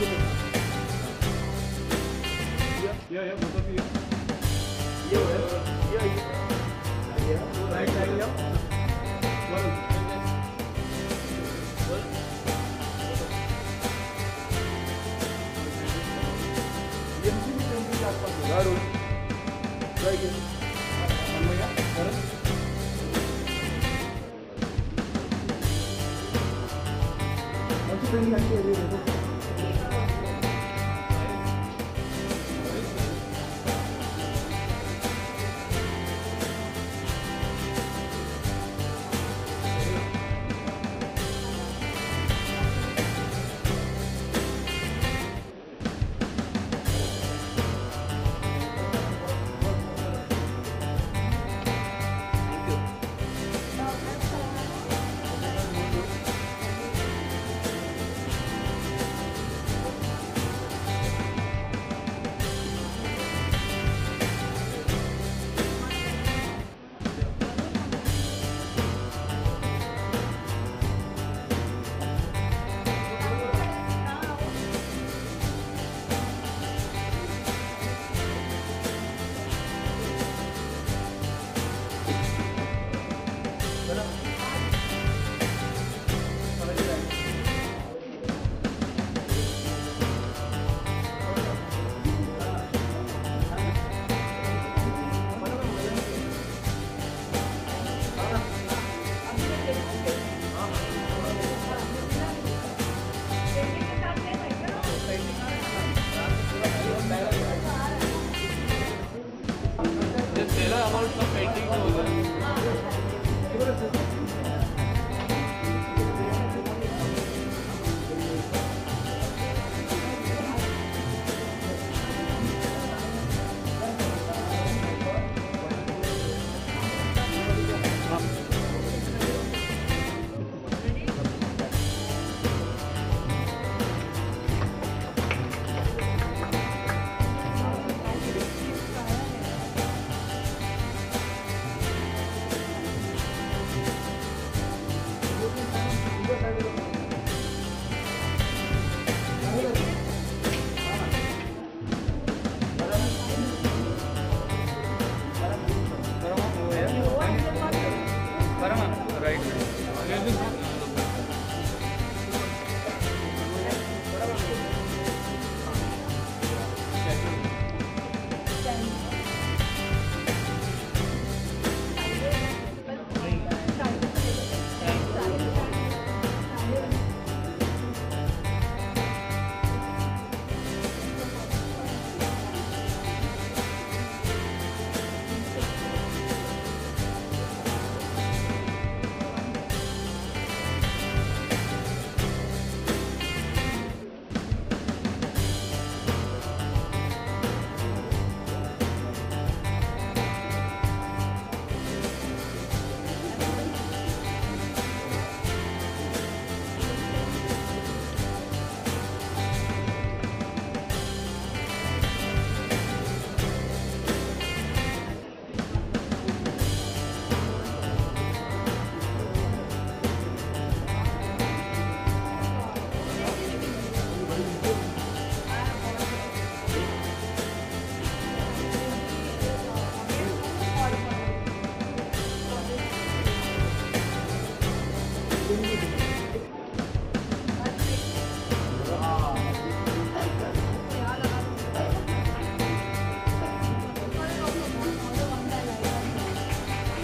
Yeah, both of you. Yeah. Right side, yeah. One. Right here. One more, yeah.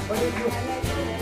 What do you do?